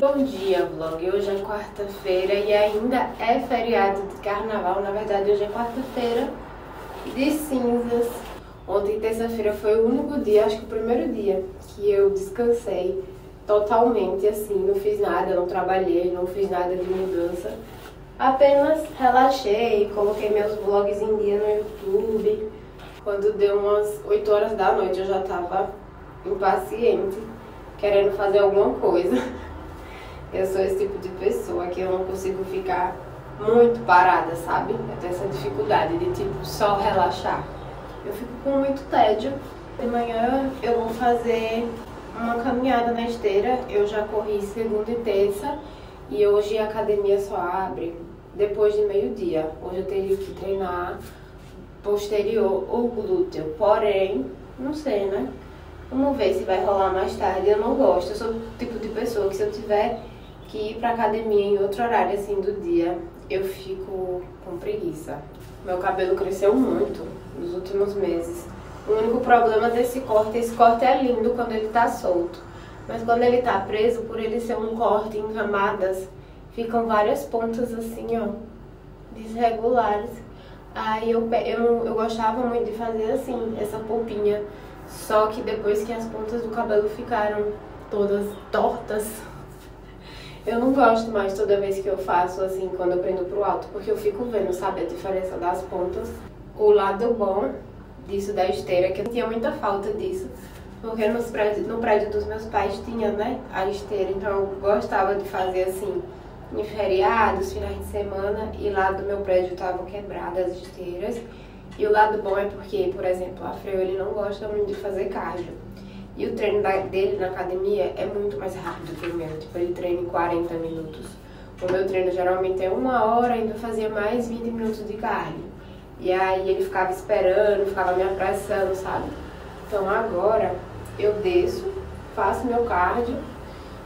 Bom dia, vlog. Hoje é quarta-feira e ainda é feriado de carnaval. Na verdade, hoje é quarta-feira de cinzas. Ontem, terça-feira, foi o único dia, acho que o primeiro dia, que eu descansei totalmente, assim, não fiz nada, não trabalhei, não fiz nada de mudança. Apenas relaxei, coloquei meus vlogs em dia no YouTube. Quando deu umas 8 horas da noite, eu já tava impaciente, querendo fazer alguma coisa. Eu sou esse tipo de pessoa que eu não consigo ficar muito parada, sabe? Eu tenho essa dificuldade de, tipo, só relaxar. Eu fico com muito tédio. De manhã eu vou fazer uma caminhada na esteira. Eu já corri segunda e terça e hoje a academia só abre depois de meio-dia. Hoje eu teria que treinar posterior ou glúteo, porém, não sei, né? Vamos ver se vai rolar mais tarde. Eu não gosto, eu sou o tipo de pessoa que se eu tiver que ir pra academia em outro horário assim do dia, eu fico com preguiça. Meu cabelo cresceu muito nos últimos meses. O único problema desse corte, esse corte é lindo quando ele tá solto, mas quando ele tá preso, por ele ser um corte em camadas, ficam várias pontas assim, ó, desregulares. Aí eu gostava muito de fazer assim, essa polpinha. Só que depois que as pontas do cabelo ficaram todas tortas, eu não gosto mais toda vez que eu faço assim, quando eu prendo pro alto, porque eu fico vendo, sabe, a diferença das pontas. O lado bom disso da esteira é que eu tinha muita falta disso, porque no prédio dos meus pais tinha, né, a esteira. Então eu gostava de fazer assim, em feriados, finais de semana, e lá do meu prédio estavam quebradas as esteiras. E o lado bom é porque, por exemplo, a Freio, ele não gosta muito de fazer cardio. E o treino dele na academia é muito mais rápido que o meu. Tipo, ele treina em 40 minutos. O meu treino geralmente é 1 hora, ainda fazia mais 20 minutos de cardio. E aí ele ficava esperando, ficava me apressando, sabe? Então agora eu desço, faço meu cardio.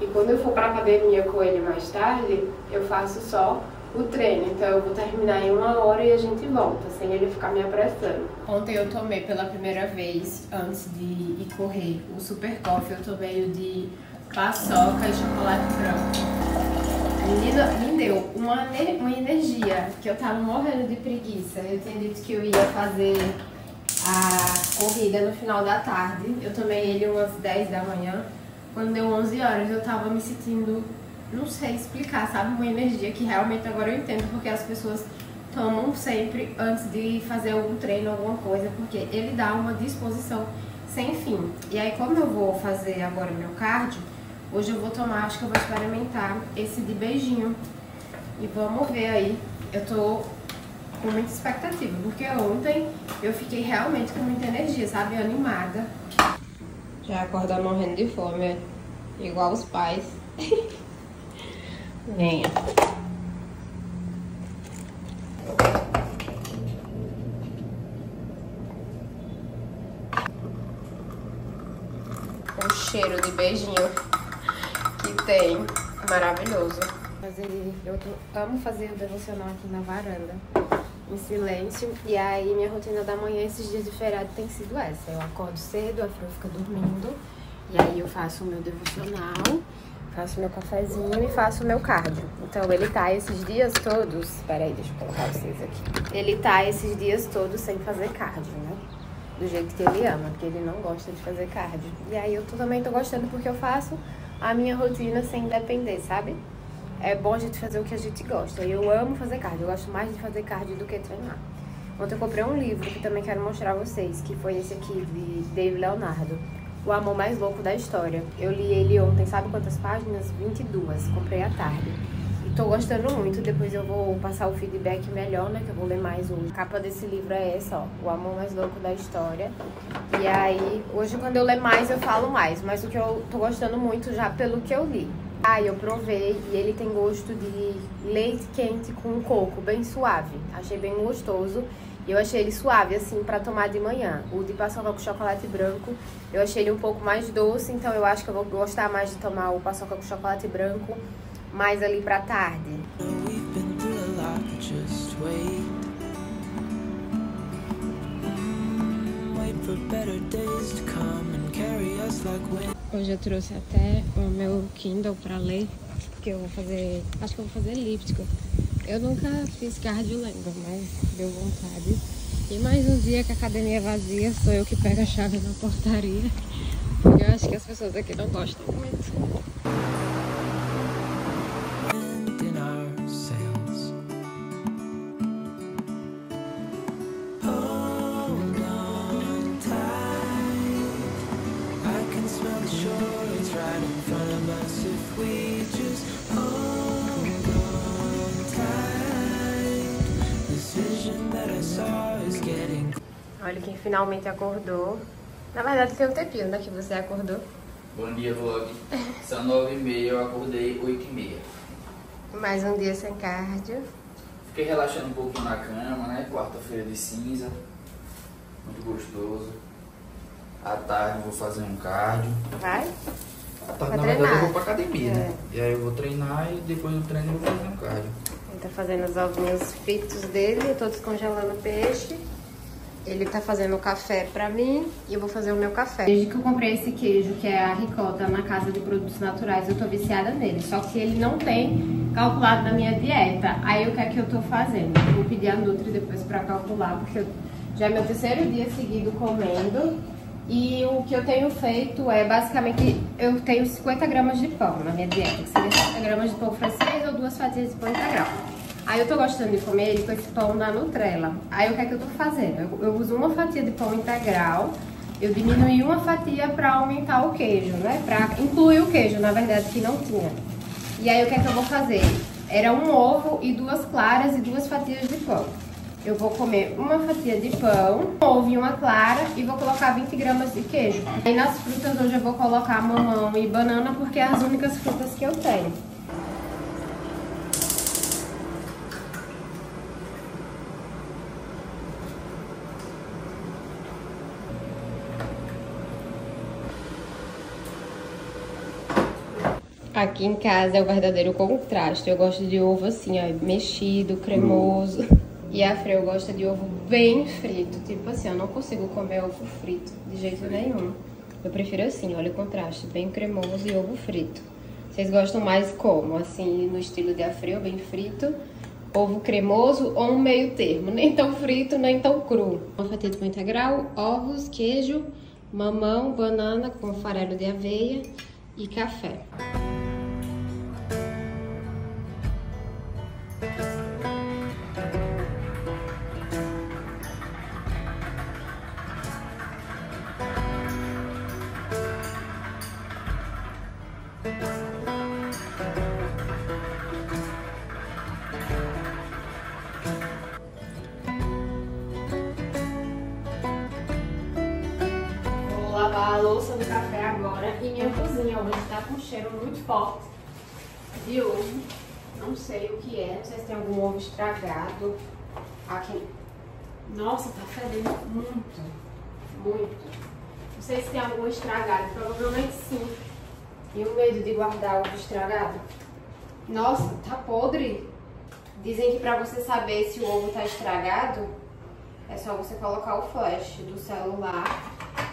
E quando eu for pra academia com ele mais tarde, eu faço só o treino. Então eu vou terminar em 1 hora e a gente volta, sem ele ficar me apressando. Ontem eu tomei pela primeira vez, antes de ir correr, o Super Coffee. Eu tomei o de paçoca e chocolate branco. Menina, me deu uma energia, que eu tava morrendo de preguiça. Eu tinha dito que eu ia fazer a corrida no final da tarde. Eu tomei ele umas 10 da manhã. Quando deu 11 horas, eu tava me sentindo, não sei explicar, sabe? Uma energia que realmente agora eu entendo porque as pessoas tomam sempre antes de fazer algum treino, alguma coisa, porque ele dá uma disposição sem fim. E aí, como eu vou fazer agora meu cardio, hoje eu vou tomar, acho que eu vou experimentar esse de beijinho. E vamos ver aí. Eu tô com muita expectativa, porque ontem eu fiquei realmente com muita energia, sabe? Animada. Já acordar morrendo de fome, igual os pais. Venha. O cheiro de beijinho que tem, maravilhoso. Eu amo fazer o devocional aqui na varanda, em silêncio. E aí minha rotina da manhã esses dias de feriado tem sido essa. Eu acordo cedo, a Fru fica dormindo, e aí eu faço o meu devocional, faço meu cafezinho e faço o meu cardio. Então ele tá esses dias todos... Peraí, deixa eu colocar vocês aqui. Ele tá esses dias todos sem fazer cardio, né? Do jeito que ele ama, porque ele não gosta de fazer cardio. E aí eu também tô gostando porque eu faço a minha rotina sem depender, sabe? É bom a gente fazer o que a gente gosta. Eu amo fazer cardio, eu gosto mais de fazer cardio do que treinar. Ontem eu comprei um livro que também quero mostrar a vocês, que foi esse aqui de David Leonardo, O Amor Mais Louco da História. Eu li ele ontem, sabe quantas páginas? 22, comprei à tarde. E tô gostando muito, depois eu vou passar o feedback melhor, né, que eu vou ler mais hoje. A capa desse livro é essa, ó, O Amor Mais Louco da História. E aí, hoje quando eu ler mais, eu falo mais, mas o que eu tô gostando muito já pelo que eu li. Aí eu provei e ele tem gosto de leite quente com coco, bem suave. Achei bem gostoso. E eu achei ele suave, assim, pra tomar de manhã. O de paçoca com chocolate branco, eu achei ele um pouco mais doce, então eu acho que eu vou gostar mais de tomar o paçoca com chocolate branco mais ali pra tarde. Hoje eu trouxe até o meu Kindle pra ler. que eu vou fazer, acho que eu vou fazer elíptico. Eu nunca fiz cardio, lembro, mas deu vontade. E mais um dia que a academia é vazia, sou eu que pego a chave na portaria. Porque eu acho que as pessoas aqui não gostam muito. Olha quem finalmente acordou. Na verdade tem um tempinho, né, que você acordou. Bom dia, vlog. São 9h30, eu acordei 8h30. Mais um dia sem cardio. Fiquei relaxando um pouquinho na cama, né? Quarta-feira de cinza. Muito gostoso. À tarde vou fazer um cardio. Vai? À tarde, na verdade, eu vou pra academia, é, né? E aí eu vou treinar e depois do treino eu vou fazer um cardio. Ele tá fazendo os ovinhos fritos dele, eu tô descongelando o peixe. Ele tá fazendo o café pra mim e eu vou fazer o meu café. Desde que eu comprei esse queijo, que é a ricota, na Casa de Produtos Naturais, eu tô viciada nele. Só que ele não tem calculado na minha dieta. Aí o que é que eu tô fazendo? Eu vou pedir a Nutri depois pra calcular, porque já é meu terceiro dia seguido comendo. E o que eu tenho feito é, basicamente, eu tenho 50 gramas de pão na minha dieta, que seria 50 gramas de pão francês ou 2 fatias de pão integral. Aí eu tô gostando de comer ele com esse pão da Nutrela. Aí o que é que eu tô fazendo? Eu uso 1 fatia de pão integral, eu diminui 1 fatia pra aumentar o queijo, né? Pra incluir o queijo, na verdade, que não tinha. E aí o que é que eu vou fazer? Era 1 ovo e 2 claras e 2 fatias de pão. Eu vou comer 1 fatia de pão, 1 ovo e 1 clara e vou colocar 20 gramas de queijo. E nas frutas hoje eu vou colocar mamão e banana porque é as únicas frutas que eu tenho. Aqui em casa é o verdadeiro contraste. Eu gosto de ovo assim, ó, mexido, cremoso. E a Freio gosta de ovo bem frito. Tipo assim, eu não consigo comer ovo frito de jeito nenhum. Eu prefiro assim, olha o contraste. Bem cremoso e ovo frito. Vocês gostam mais como? Assim, no estilo de a Freio, bem frito. Ovo cremoso ou um meio termo. Nem tão frito, nem tão cru. 1 fatia de pão integral, ovos, queijo, mamão, banana com farelo de aveia e café. A louça do café agora. E minha cozinha hoje tá com um cheiro muito forte de ovo. Não sei o que é, não sei se tem algum ovo estragado aqui. Nossa, tá fedendo muito, muito. Não sei se tem algum estragado, provavelmente sim. E o medo de guardar ovo estragado. Nossa, tá podre. Dizem que pra você saber se o ovo tá estragado, é só você colocar o flash do celular.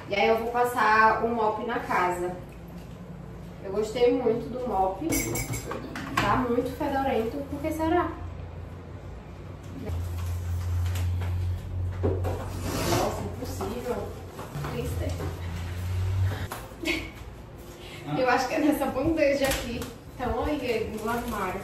E aí eu vou passar o mop na casa. Eu gostei muito do mop. Tá muito fedorento, por que será? Nossa, impossível. Triste. Eu acho que é nessa bandeja aqui. Então, olha, no armário.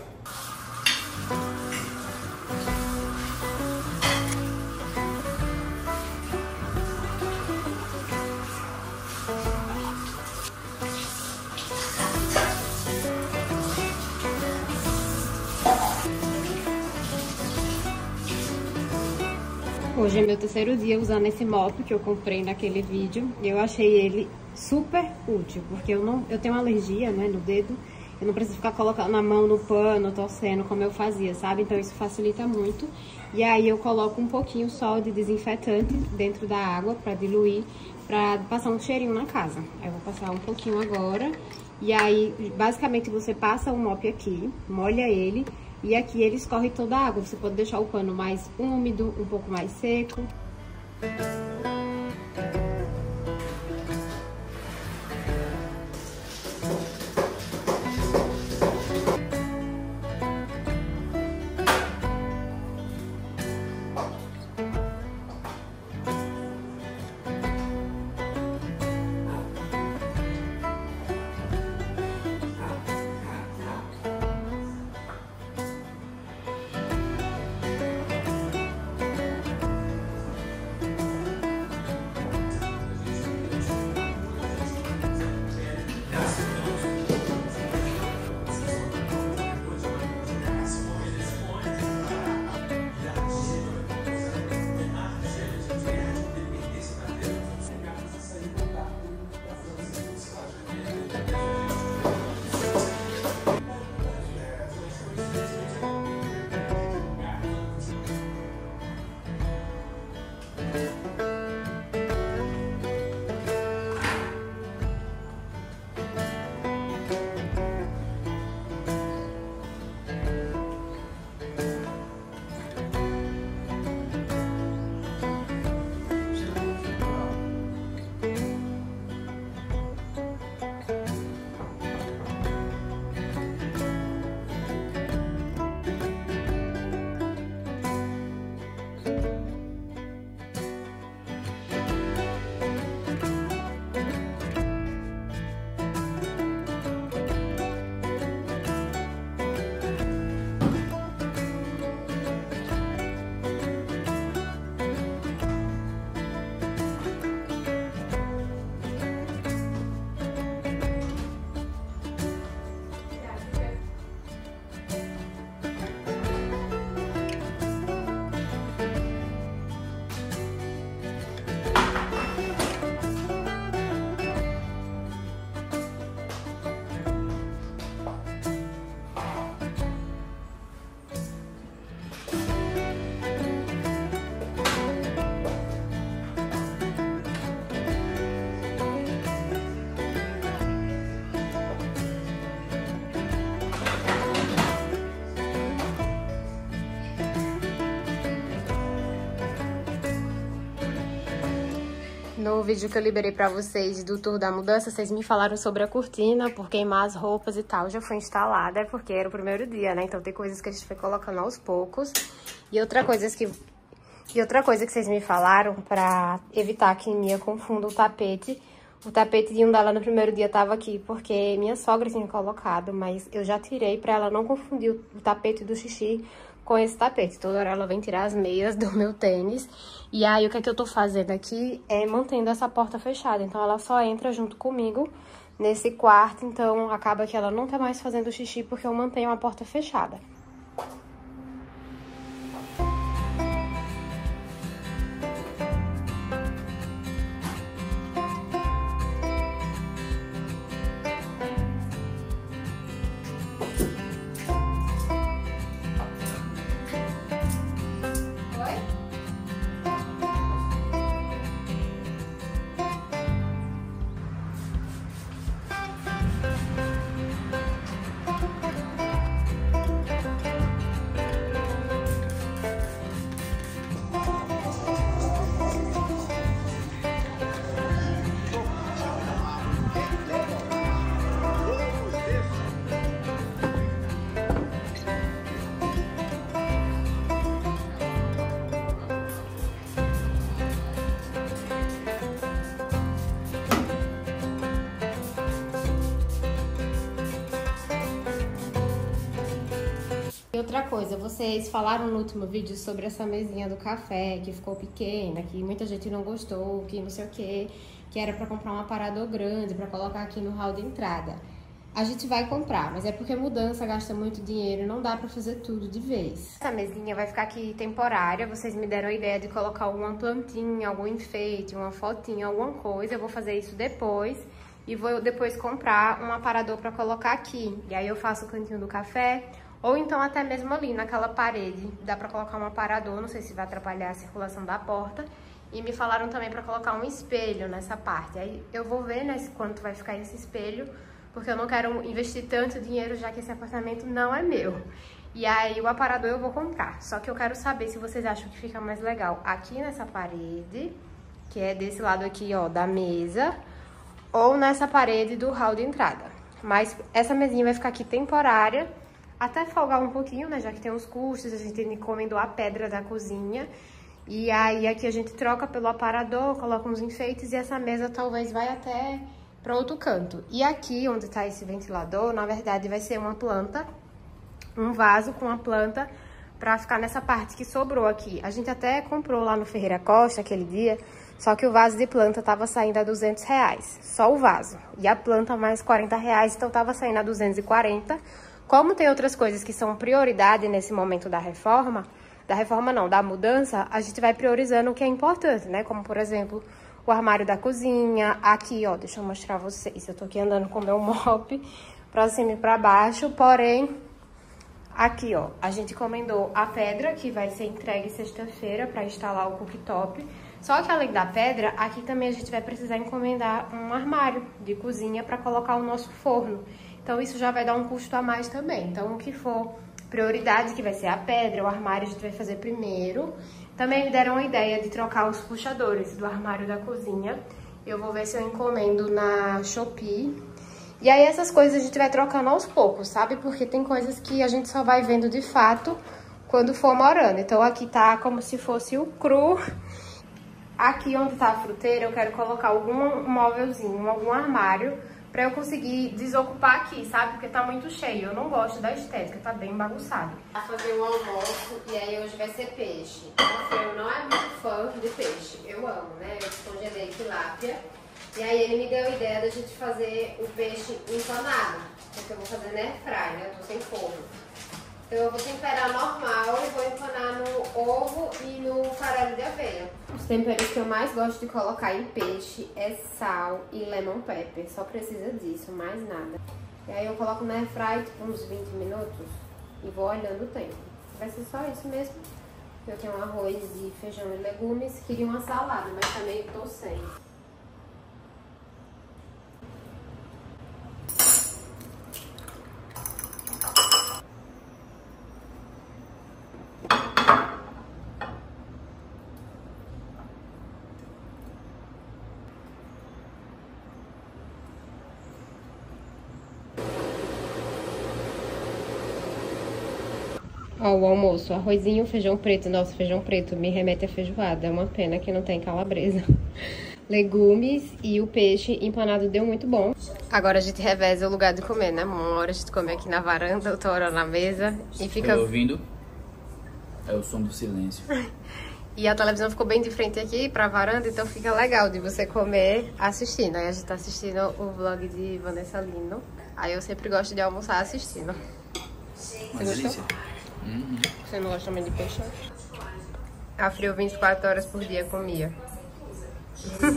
Hoje é meu terceiro dia usando esse mop que eu comprei naquele vídeo. Eu achei ele super útil, porque eu tenho uma alergia, né, no dedo. Eu não preciso ficar colocando a mão no pano, torcendo, como eu fazia, sabe? Então isso facilita muito. E aí eu coloco um pouquinho só de desinfetante dentro da água pra diluir, pra passar um cheirinho na casa. Eu vou passar um pouquinho agora. E aí, basicamente, você passa o mop aqui, molha ele. E aqui ele escorre toda a água. Você pode deixar o pano mais úmido, um pouco mais seco. No vídeo que eu liberei pra vocês do tour da mudança, vocês me falaram sobre a cortina, por queimar as roupas e tal, já foi instalada, porque era o primeiro dia, né? Então tem coisas que a gente foi colocando aos poucos. E outra coisa que vocês me falaram, pra evitar que Mia confunda o tapetinho dela no primeiro dia tava aqui, porque minha sogra tinha colocado, mas eu já tirei pra ela não confundir o tapete do xixi com esse tapete. Toda hora ela vem tirar as meias do meu tênis. E aí, o que é que eu tô fazendo aqui é mantendo essa porta fechada. Então, ela só entra junto comigo nesse quarto. Então, acaba que ela não tá mais fazendo xixi porque eu mantenho a porta fechada. Outra coisa, vocês falaram no último vídeo sobre essa mesinha do café, que ficou pequena, que muita gente não gostou, que não sei o quê, que era pra comprar um aparador grande, pra colocar aqui no hall de entrada. A gente vai comprar, mas é porque mudança gasta muito dinheiro, não dá pra fazer tudo de vez. Essa mesinha vai ficar aqui temporária, vocês me deram a ideia de colocar alguma plantinha, algum enfeite, uma fotinha, alguma coisa, eu vou fazer isso depois. E vou depois comprar um aparador pra colocar aqui, e aí eu faço o cantinho do café. Ou então até mesmo ali naquela parede, dá pra colocar um aparador, não sei se vai atrapalhar a circulação da porta. E me falaram também pra colocar um espelho nessa parte. Aí eu vou ver, né, quanto vai ficar esse espelho, porque eu não quero investir tanto dinheiro, já que esse apartamento não é meu. E aí o aparador eu vou comprar, só que eu quero saber se vocês acham que fica mais legal aqui nessa parede, que é desse lado aqui, ó, da mesa, ou nessa parede do hall de entrada. Mas essa mesinha vai ficar aqui temporária, até folgar um pouquinho, né, já que tem os custos, a gente encomendou a pedra da cozinha. E aí aqui a gente troca pelo aparador, coloca uns enfeites e essa mesa talvez vai até para outro canto. E aqui onde tá esse ventilador, na verdade vai ser uma planta, um vaso com a planta para ficar nessa parte que sobrou aqui. A gente até comprou lá no Ferreira Costa aquele dia, só que o vaso de planta tava saindo a R$200, só o vaso. E a planta mais R$40, então tava saindo a R$240. Como tem outras coisas que são prioridade nesse momento da mudança, a gente vai priorizando o que é importante, né? Como, por exemplo, o armário da cozinha. Aqui, ó, deixa eu mostrar vocês. Eu tô aqui andando com o meu mop pra cima e pra baixo, porém, aqui, ó, a gente encomendou a pedra, que vai ser entregue sexta-feira pra instalar o cooktop. Só que, além da pedra, aqui também a gente vai precisar encomendar um armário de cozinha pra colocar o nosso forno. Então, isso já vai dar um custo a mais também. Então, o que for prioridade, que vai ser a pedra, o armário, a gente vai fazer primeiro. Também me deram a ideia de trocar os puxadores do armário da cozinha. Eu vou ver se eu encomendo na Shopee. E aí, essas coisas a gente vai trocando aos poucos, sabe? Porque tem coisas que a gente só vai vendo de fato quando for morando. Então, aqui tá como se fosse o cru. Aqui onde tá a fruteira, eu quero colocar algum móvelzinho, algum armário, pra eu conseguir desocupar aqui, sabe? Porque tá muito cheio, eu não gosto da estética, tá bem bagunçado. Vou fazer um almoço e aí hoje vai ser peixe. Eu não é muito fã de peixe, eu amo, né? Eu descongelei tilápia. E aí ele me deu a ideia da gente fazer o peixe empanado, porque eu vou fazer na airfryer, né? Eu tô sem forno. Então eu vou temperar normal e vou empanar no ovo e no farelo de aveia. Os temperos que eu mais gosto de colocar em peixe é sal e lemon pepper. Só precisa disso, mais nada. E aí eu coloco na airfryer uns 20 minutos e vou olhando o tempo. Vai ser só isso mesmo. Eu tenho arroz e feijão e legumes. Queria uma salada, mas também tô sem. Ó, o almoço, arrozinho, feijão preto. Nossa, feijão preto me remete a feijoada. É uma pena que não tem calabresa. Legumes e o peixe empanado deu muito bom. Agora a gente reveza o lugar de comer, né? Uma hora a gente come aqui na varanda, outra hora na mesa. E fica... Estou ouvindo? É o som do silêncio. E a televisão ficou bem de frente aqui pra varanda, então fica legal de você comer assistindo. Aí a gente tá assistindo o vlog de Vanessa Lindo. Aí eu sempre gosto de almoçar assistindo. Uma delícia. Você não gosta também de peixe? A frio 24 horas por dia comia. Estou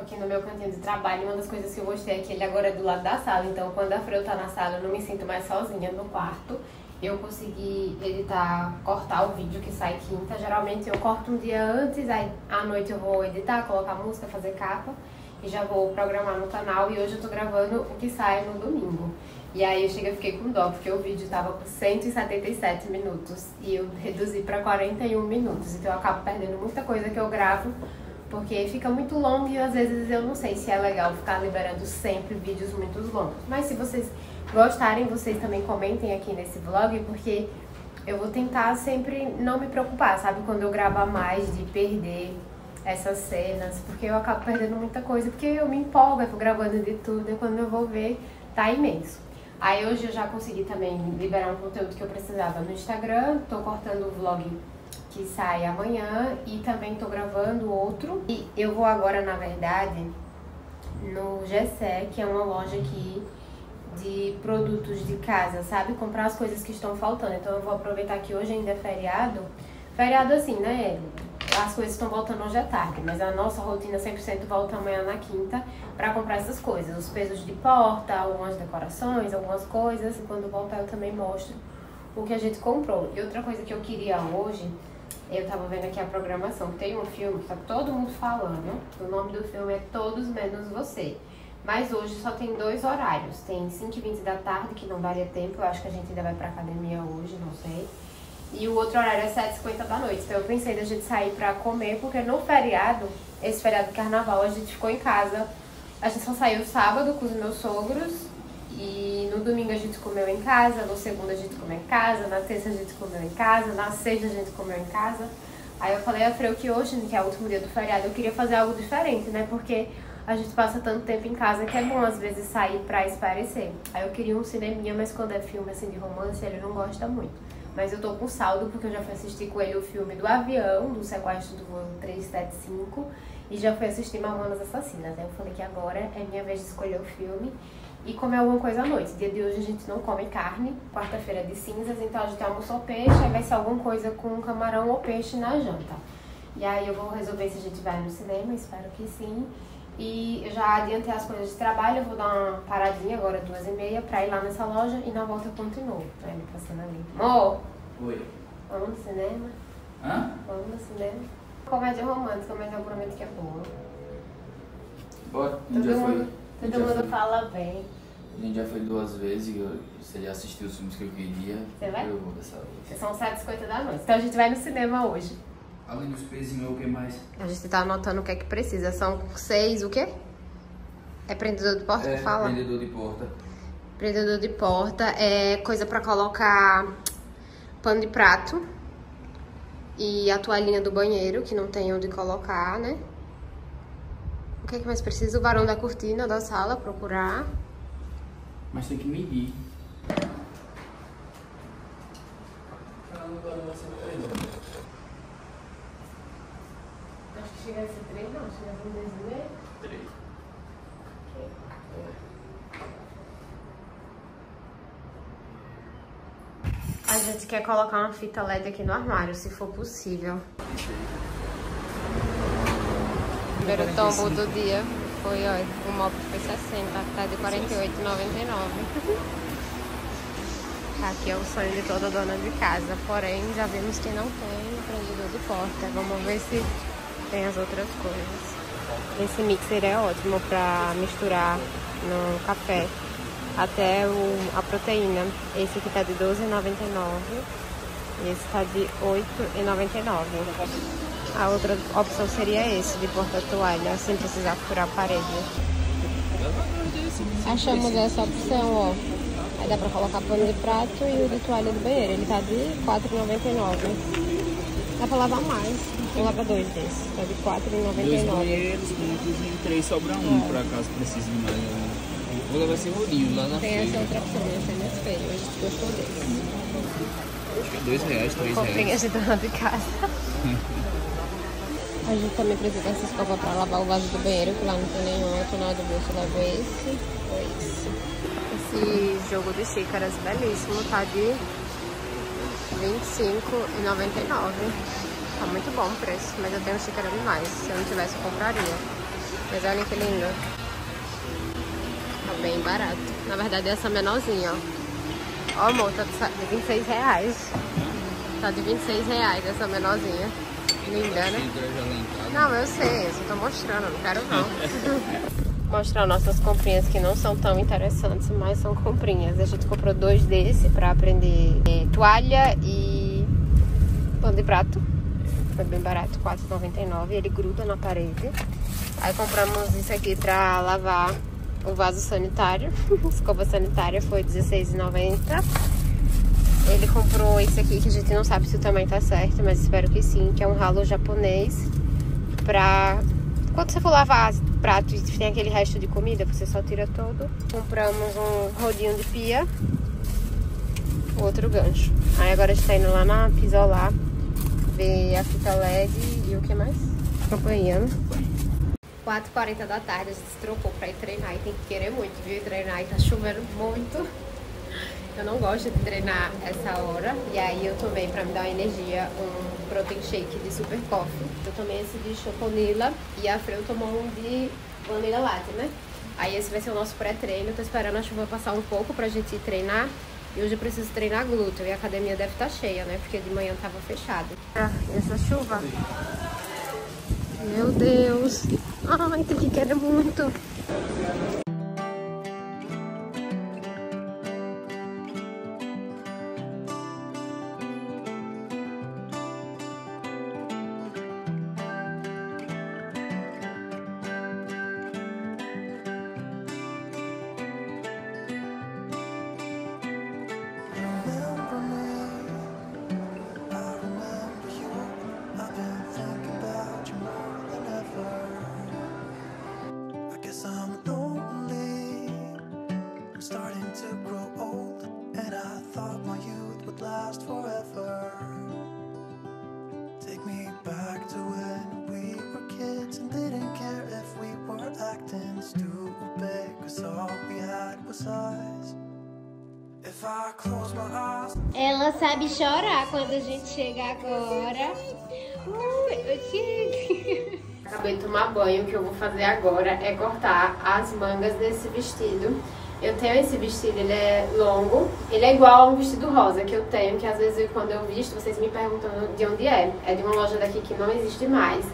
aqui no meu cantinho de trabalho. Uma das coisas que eu gostei é que ele agora é do lado da sala. Então quando a Freu tá na sala eu não me sinto mais sozinha no quarto. Eu consegui editar, cortar o vídeo que sai quinta. Geralmente eu corto um dia antes, aí à noite eu vou editar, colocar música, fazer capa. E já vou programar no canal. E hoje eu tô gravando o que sai no domingo. E aí eu cheguei e fiquei com dó, porque o vídeo tava por 177 minutos. E eu reduzi pra 41 minutos. Então eu acabo perdendo muita coisa que eu gravo. Porque fica muito longo e às vezes eu não sei se é legal ficar liberando sempre vídeos muito longos. Mas se vocês gostarem, vocês também comentem aqui nesse vlog, porque eu vou tentar sempre não me preocupar, sabe? Quando eu gravar mais, de perder essas cenas, porque eu acabo perdendo muita coisa, porque eu me empolgo, eu tô gravando de tudo e quando eu vou ver, tá imenso. Aí hoje eu já consegui também liberar um conteúdo que eu precisava no Instagram, tô cortando o vlog que sai amanhã e também tô gravando outro. E eu vou agora, na verdade, no Gessy, que é uma loja aqui de produtos de casa, sabe? Comprar as coisas que estão faltando. Então eu vou aproveitar que hoje ainda é feriado. Feriado assim, né? As coisas estão voltando hoje à tarde, mas a nossa rotina 100% volta amanhã na quinta pra comprar essas coisas. Os pesos de porta, algumas decorações, algumas coisas. E quando voltar eu também mostro o que a gente comprou. E outra coisa que eu queria hoje... Eu tava vendo aqui a programação, tem um filme que tá todo mundo falando, o nome do filme é Todos Menos Você. Mas hoje só tem dois horários, tem 5h20 da tarde, que não daria tempo, eu acho que a gente ainda vai pra academia hoje, não sei. E o outro horário é 7h50 da noite, então eu pensei da gente sair pra comer, porque no feriado, esse feriado de carnaval, a gente ficou em casa. A gente só saiu sábado com os meus sogros, e no domingo a gente comeu em casa, no segundo a gente comeu em casa, na terça a gente comeu em casa, na sexta a gente comeu em casa. Aí eu falei a Freu que hoje, que é o último dia do feriado, eu queria fazer algo diferente, né? Porque a gente passa tanto tempo em casa que é bom às vezes sair pra espairecer. Aí eu queria um cineminha, mas quando é filme assim de romance ele não gosta muito. Mas eu tô com saldo porque eu já fui assistir com ele o filme do avião, do sequestro do voo 375, e já fui assistir Mamonas Assassinas. Aí eu falei que agora é minha vez de escolher o filme e comer alguma coisa à noite. Dia de hoje a gente não come carne, quarta-feira é de cinzas, então a gente almoçou peixe, aí vai ser alguma coisa com camarão ou peixe na janta. E aí eu vou resolver se a gente vai no cinema, espero que sim. E eu já adiantei as coisas de trabalho, eu vou dar uma paradinha agora, 2h30, pra ir lá nessa loja e na volta eu continuo. Aí me passando ali. Amor! Oi! Vamos no cinema? Hã? Vamos no cinema? Comédia romântica, mas eu prometo que é boa. Bora, Todo mundo fala bem. A gente já foi 2 vezes, se ele assistiu os filmes que eu queria, você vai? Eu vou dessa vez. São 7h50 da noite, então a gente vai no cinema hoje. Além dos pezinhos, o que mais? A gente tá anotando o que é que precisa, são 6 o quê? É prendedor de porta que fala? Prendedor de porta. Prendedor de porta, é coisa pra colocar pano de prato e a toalhinha do banheiro, que não tem onde colocar, né? O que é que mais precisa? O varão da cortina da sala, procurar. Mas tem que medir. Acho que chega a ser 3, não. Chega a ser 2,5? 3. A gente quer colocar uma fita LED aqui no armário, se for possível. O primeiro tombo do dia foi, ó, o mop foi 60, tá de 48,99. Aqui é o sonho de toda dona de casa, porém já vimos que não tem prendedor de porta. Vamos ver se tem as outras coisas. Esse mixer é ótimo pra misturar no café até a proteína. Esse aqui tá de 12,99 e esse tá de 8,99. A outra opção seria esse, de porta-toalha, sem precisar furar a parede. Achamos essa opção, ó. Aí dá pra colocar pano de prato e o de toalha do banheiro. Ele tá de R$4,99. Dá pra lavar mais. Eu lavo dois desses. Tá de R$4,99. Dois banheiros, com três sobra um, pra caso precise de mais. Vou levar esse rolinho lá na frente. Tem essa outra opção, essa é mais feia. Hoje gostou desse. R$2, R$3. Comprei a gente lá de casa. A gente também precisa dessa escova pra lavar o vaso do banheiro, que lá não tem nenhum outro, nada do bolso. Eu lavo esse ou esse. Esse jogo de xícaras belíssimo, tá de R$25,99. Tá muito bom o preço, mas eu tenho xícara demais. Se eu não tivesse, eu compraria. Mas olha que lindo. Tá bem barato. Na verdade, essa menorzinha, ó. Ó, amor, tá de R$26. Tá de R$26 essa menorzinha. Linda, né? Não, eu sei, eu só tô mostrando, não quero não. Mostrar nossas comprinhas que não são tão interessantes, mas são comprinhas. A gente comprou dois desse pra prender toalha e pano de prato. Foi bem barato, R$4,99, ele gruda na parede. Aí compramos isso aqui pra lavar o vaso sanitário. Escova sanitária foi R$16,90. Ele comprou esse aqui, que a gente não sabe se o tamanho tá certo, mas espero que sim, que é um ralo japonês pra... quando você for lavar prato e tem aquele resto de comida, você só tira todo. Compramos um rodinho de pia, outro gancho. Aí agora a gente tá indo lá na Pisolar, ver a fita LED e o que mais? Acompanhando. 4h40 da tarde, a gente se trocou pra ir treinar, e tem que querer muito, viu? Treinar, e tá chovendo muito. Eu não gosto de treinar essa hora. E aí eu tomei, pra me dar uma energia, um protein shake de Super Coffee. Eu tomei esse de choconila e a Freu tomou um de vanilla latte, né? Aí esse vai ser o nosso pré-treino. Tô esperando a chuva passar um pouco pra gente ir treinar. E hoje eu preciso treinar glúteo. E a academia deve estar cheia, né? Porque de manhã tava fechada. Ah, essa chuva. Meu Deus. Ai, tem que querer muito. Ela sabe chorar quando a gente chega agora. Eu cheguei. Acabei de tomar banho. O que eu vou fazer agora é cortar as mangas desse vestido. Eu tenho esse vestido, ele é longo. Ele é igual a um vestido rosa que eu tenho, que às vezes quando eu visto, vocês me perguntam de onde é. É de uma loja daqui que não existe mais.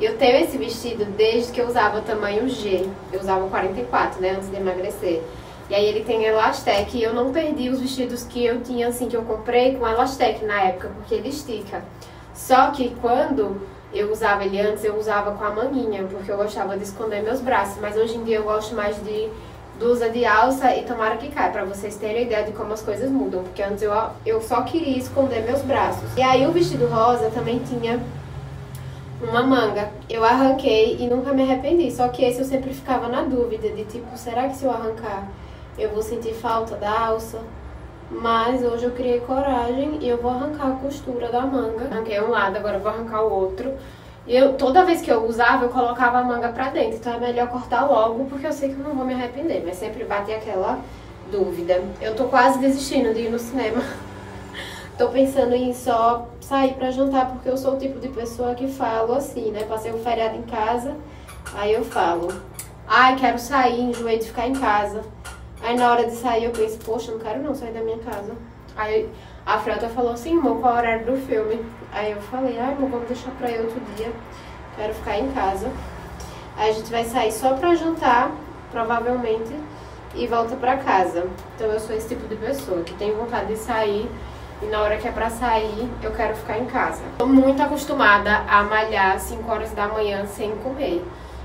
Eu tenho esse vestido desde que eu usava tamanho G. Eu usava 44, né, antes de emagrecer. E aí ele tem elastec, e eu não perdi os vestidos que eu tinha, assim, que eu comprei com elastec na época, porque ele estica. Só que quando eu usava ele antes, eu usava com a manguinha, porque eu gostava de esconder meus braços. Mas hoje em dia eu gosto mais de blusa de alça e tomara que caia, pra vocês terem ideia de como as coisas mudam. Porque antes eu só queria esconder meus braços. E aí o vestido rosa também tinha uma manga. Eu arranquei e nunca me arrependi. Só que esse eu sempre ficava na dúvida de tipo, será que se eu arrancar eu vou sentir falta da alça? Mas hoje eu criei coragem e eu vou arrancar a costura da manga. Arranquei um lado, agora eu vou arrancar o outro. E eu, toda vez que eu usava, eu colocava a manga pra dentro. Então é melhor cortar logo, porque eu sei que eu não vou me arrepender. Mas sempre bate aquela dúvida. Eu tô quase desistindo de ir no cinema. Tô pensando em só sair pra jantar, porque eu sou o tipo de pessoa que falo assim, né? Passei um feriado em casa, aí eu falo, ai, quero sair, enjoei de ficar em casa. Aí na hora de sair eu penso, poxa, não quero não sair da minha casa. Aí a Frota falou assim, amor, qual é o horário do filme? Aí eu falei, ai, amor, vamos deixar pra ir outro dia, quero ficar em casa. Aí a gente vai sair só pra jantar, provavelmente, e volta pra casa. Então eu sou esse tipo de pessoa que tem vontade de sair, e na hora que é pra sair, eu quero ficar em casa. Tô muito acostumada a malhar 5 horas da manhã sem comer.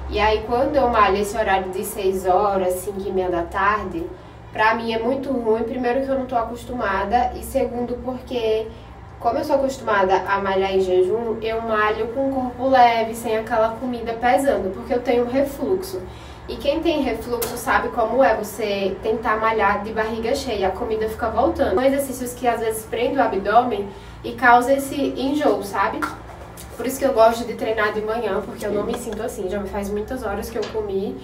E aí quando eu malho esse horário de 6 horas, 5h30 da tarde, pra mim é muito ruim, primeiro que eu não tô acostumada e segundo porque, como eu sou acostumada a malhar em jejum, eu malho com o corpo leve, sem aquela comida pesando, porque eu tenho refluxo. E quem tem refluxo sabe como é você tentar malhar de barriga cheia, a comida fica voltando. São exercícios que às vezes prendem o abdômen e causam esse enjoo, sabe? Por isso que eu gosto de treinar de manhã, porque eu não me sinto assim, já faz muitas horas que eu comi.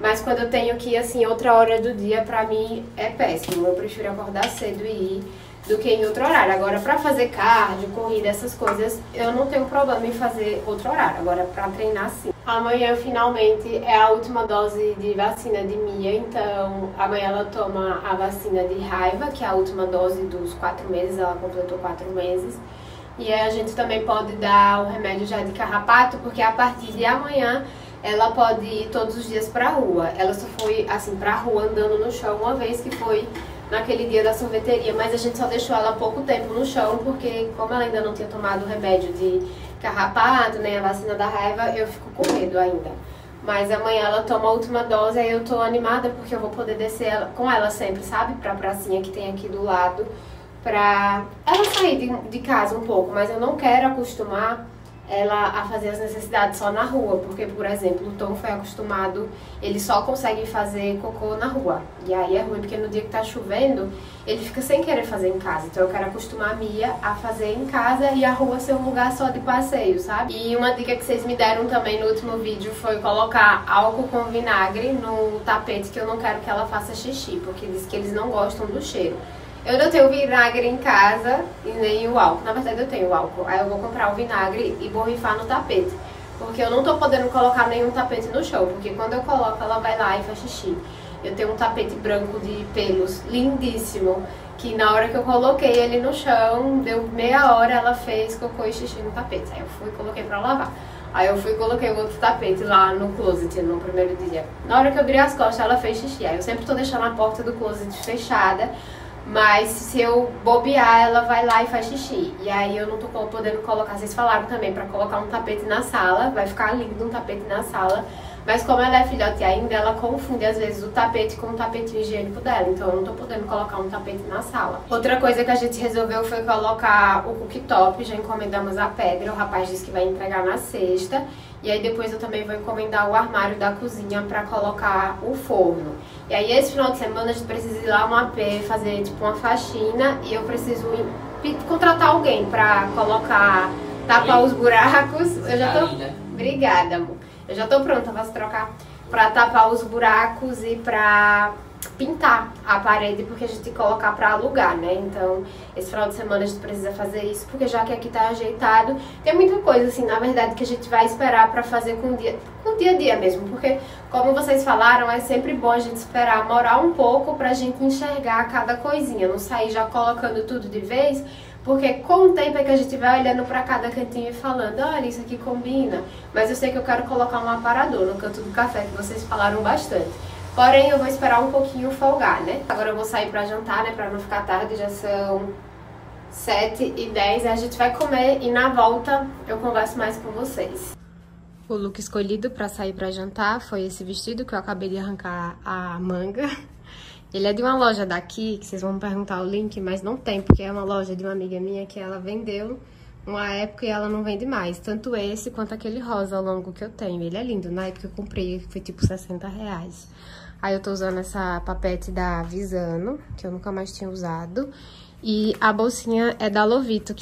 Mas quando eu tenho que ir assim, outra hora do dia, pra mim é péssimo. Eu prefiro acordar cedo e ir do que em outro horário. Agora, pra fazer cardio, corrida, essas coisas, eu não tenho problema em fazer outro horário. Agora, pra treinar, sim. Amanhã, finalmente, é a última dose de vacina de Mia. Então, amanhã ela toma a vacina de raiva, que é a última dose dos 4 meses. Ela completou 4 meses. E aí, a gente também pode dar o remédio já de carrapato, porque a partir de amanhã, ela pode ir todos os dias pra rua. Ela só foi, assim, pra rua, andando no chão uma vez, que foi naquele dia da sorveteria. Mas a gente só deixou ela pouco tempo no chão, porque como ela ainda não tinha tomado o remédio de carrapato, né, a vacina da raiva, eu fico com medo ainda. Mas amanhã ela toma a última dose, aí eu tô animada, porque eu vou poder descer com ela sempre, sabe? Pra pracinha que tem aqui do lado, pra ela sair de casa um pouco. Mas eu não quero acostumar ela a fazer as necessidades só na rua, porque, por exemplo, o Tom foi acostumado, ele só consegue fazer cocô na rua. E aí é ruim, porque no dia que tá chovendo, ele fica sem querer fazer em casa. Então eu quero acostumar a Mia a fazer em casa e a rua ser um lugar só de passeio, sabe? E uma dica que vocês me deram também no último vídeo foi colocar álcool com vinagre no tapete, que eu não quero que ela faça xixi, porque diz que eles não gostam do cheiro. Eu não tenho vinagre em casa e nem o álcool. Na verdade, eu tenho o álcool. Aí eu vou comprar o vinagre e borrifar no tapete. Porque eu não tô podendo colocar nenhum tapete no chão. Porque quando eu coloco, ela vai lá e faz xixi. Eu tenho um tapete branco de pelos lindíssimo. Que na hora que eu coloquei ele no chão, deu meia hora, ela fez cocô e xixi no tapete. Aí eu fui e coloquei pra lavar. Aí eu fui e coloquei o outro tapete lá no closet, no primeiro dia. Na hora que eu abri as costas, ela fez xixi. Aí eu sempre tô deixando a porta do closet fechada. Mas se eu bobear, ela vai lá e faz xixi. E aí eu não tô podendo colocar, vocês falaram também, pra colocar um tapete na sala. Vai ficar lindo um tapete na sala. Mas como ela é filhote ainda, ela confunde às vezes o tapete com o tapete higiênico dela. Então eu não tô podendo colocar um tapete na sala. Outra coisa que a gente resolveu foi colocar o cooktop. Já encomendamos a pedra, o rapaz disse que vai entregar na sexta. E aí depois eu também vou encomendar o armário da cozinha pra colocar o forno. E aí esse final de semana a gente precisa ir lá no AP fazer tipo uma faxina. E eu preciso contratar alguém pra colocar, tapar os buracos. Eu já tô... Obrigada, amor. Eu já tô pronta pra se trocar. Pra tapar os buracos e pra pintar a parede, porque a gente tem que colocar pra alugar, né? Então, esse final de semana a gente precisa fazer isso, porque já que aqui tá ajeitado, tem muita coisa, assim, na verdade, que a gente vai esperar pra fazer com o dia a dia mesmo, porque, como vocês falaram, é sempre bom a gente esperar morar um pouco pra gente enxergar cada coisinha, não sair já colocando tudo de vez, porque com o tempo é que a gente vai olhando pra cada cantinho e falando, olha, isso aqui combina, mas eu sei que eu quero colocar um aparador no canto do café, que vocês falaram bastante. Porém, eu vou esperar um pouquinho folgar, né? Agora eu vou sair pra jantar, né? Pra não ficar tarde, já são 7h10. A gente vai comer e na volta eu converso mais com vocês. O look escolhido pra sair pra jantar foi esse vestido que eu acabei de arrancar a manga. Ele é de uma loja daqui, que vocês vão me perguntar o link, mas não tem, porque é uma loja de uma amiga minha que ela vendeu uma época e ela não vende mais. Tanto esse quanto aquele rosa longo que eu tenho. Ele é lindo, na época que eu comprei foi tipo R$60. Aí eu tô usando essa papete da Visano, que eu nunca mais tinha usado. E a bolsinha é da Lovito.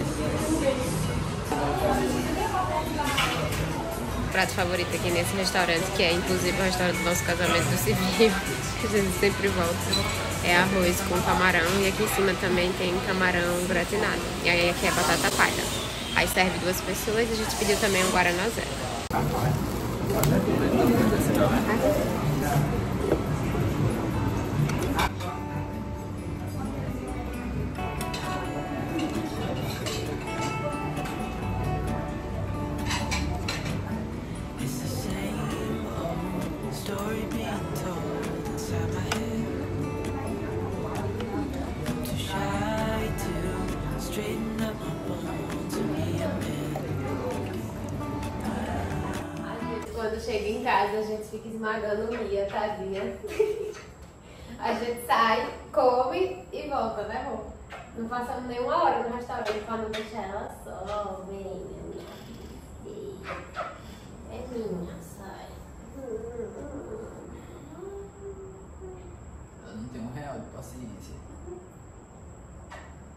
O prato favorito aqui nesse restaurante, que é inclusive o restaurante do nosso casamento civil, que a gente sempre volta, é arroz com camarão. E aqui em cima também tem camarão gratinado. E aí aqui é batata palha. Aí serve 2 pessoas e a gente pediu também um guaraná zero. Quando chega em casa, a gente fica esmagando o Mia, tadinha. A gente sai, come e volta, né, amor? Não passamos nenhuma hora no restaurante pra não deixar ela só, minha. É minha, sai. Eu não tenho um real de paciência.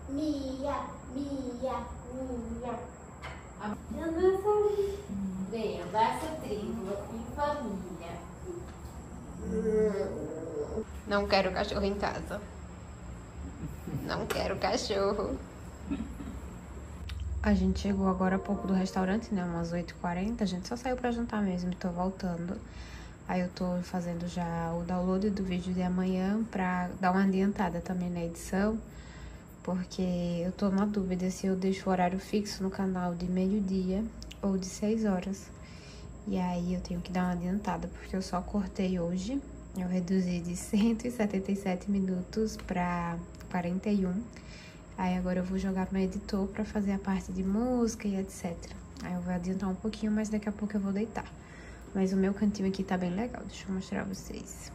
Minha. Eu não sabia. Vem, abraça a tribo em família. Não quero cachorro em casa. Não quero cachorro. A gente chegou agora há pouco do restaurante, né? Umas 8h40. A gente só saiu pra jantar mesmo. Tô voltando. Aí eu tô fazendo já o download do vídeo de amanhã pra dar uma adiantada também na edição. Porque eu tô na dúvida se eu deixo o horário fixo no canal de meio-dia ou de 6 horas. E aí eu tenho que dar uma adiantada, porque eu só cortei hoje. Eu reduzi de 177 minutos pra 41. Aí agora eu vou jogar pro editor pra fazer a parte de música e etc. Aí eu vou adiantar um pouquinho, mas daqui a pouco eu vou deitar. Mas o meu cantinho aqui tá bem legal, deixa eu mostrar pra vocês.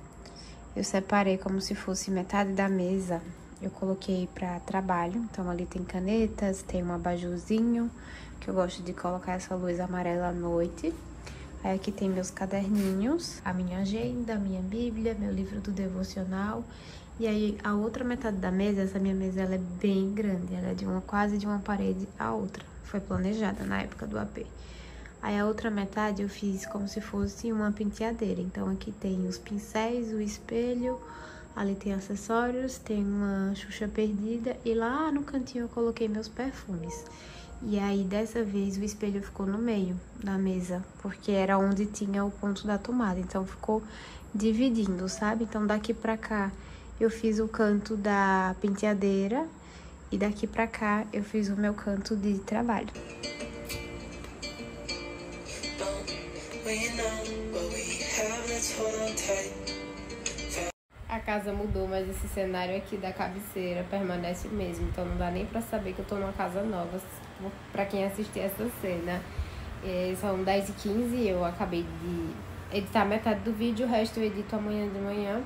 Eu separei como se fosse metade da mesa. Eu coloquei pra trabalho, então ali tem canetas, tem um abajurzinho, que eu gosto de colocar essa luz amarela à noite. Aí aqui tem meus caderninhos, a minha agenda, a minha bíblia, meu livro do devocional. E aí a outra metade da mesa, essa minha mesa ela é bem grande, ela é quase de uma parede à outra. Foi planejada na época do AP. Aí a outra metade eu fiz como se fosse uma penteadeira. Então aqui tem os pincéis, o espelho, ali tem acessórios, tem uma xuxa perdida. E lá no cantinho eu coloquei meus perfumes. E aí, dessa vez, o espelho ficou no meio da mesa, porque era onde tinha o ponto da tomada. Então, ficou dividindo, sabe? Então, daqui pra cá, eu fiz o canto da penteadeira e daqui pra cá, eu fiz o meu canto de trabalho. A casa mudou, mas esse cenário aqui da cabeceira permanece o mesmo. Então, não dá nem pra saber que eu tô numa casa nova, pra quem assistir essa cena. São 10h15, eu acabei de editar metade do vídeo, o resto eu edito amanhã de manhã.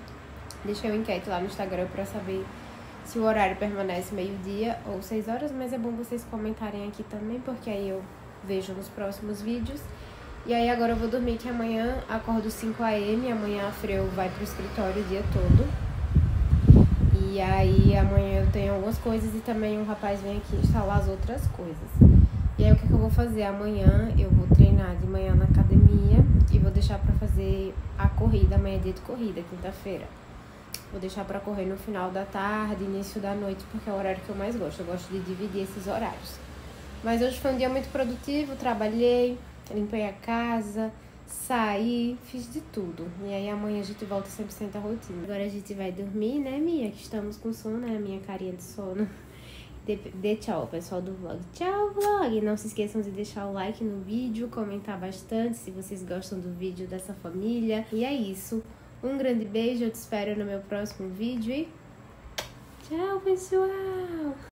Deixei uma enquete lá no Instagram pra saber se o horário permanece meio-dia ou 6 horas, mas é bom vocês comentarem aqui também, porque aí eu vejo nos próximos vídeos. E aí agora eu vou dormir, que amanhã acordo 5 AM, amanhã a Freu vai pro escritório o dia todo. E aí amanhã eu tenho algumas coisas e também um rapaz vem aqui instalar as outras coisas. E aí o que eu vou fazer? Amanhã eu vou treinar de manhã na academia e vou deixar pra fazer a corrida, amanhã é dia de corrida, quinta-feira. Vou deixar pra correr no final da tarde, início da noite, porque é o horário que eu mais gosto. Eu gosto de dividir esses horários. Mas hoje foi um dia muito produtivo, trabalhei, limpei a casa, saí, fiz de tudo. E aí amanhã a gente volta 100% à rotina. Agora a gente vai dormir, né, Mia? Que estamos com sono, né? Minha carinha de sono. Dê tchau, pessoal do vlog. Tchau, vlog! Não se esqueçam de deixar o like no vídeo, comentar bastante se vocês gostam do vídeo dessa família. E é isso. Um grande beijo, eu te espero no meu próximo vídeo e... tchau, pessoal!